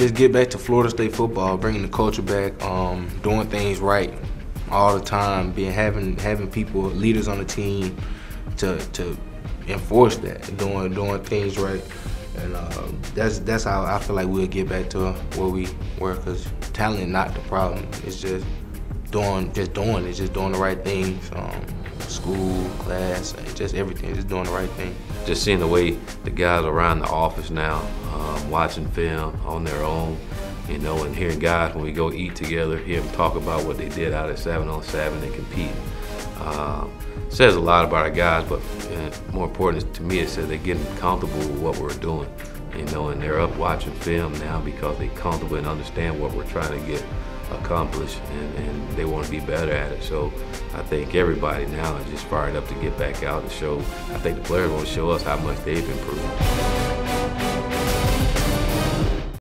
Just get back to Florida State football, bringing the culture back, doing things right all the time, having people, leaders on the team to enforce that, doing things right. And that's how I feel like we'll get back to where we were, because talent not the problem. It's just doing the right things. School, class, just everything, just doing the right thing. Just seeing the way the guys around the office now, watching film on their own, you know, and hearing guys when we go eat together, hear them talk about what they did out at 7-on-7 and compete. Says a lot about our guys, but more important to me, it says they're getting comfortable with what we're doing, you know, and they're up watching film now because they're comfortable and understand what we're trying to get accomplished, and they want to be better at it. So I think everybody now is just fired up to get back out and show. I think the players want to show us how much they've improved.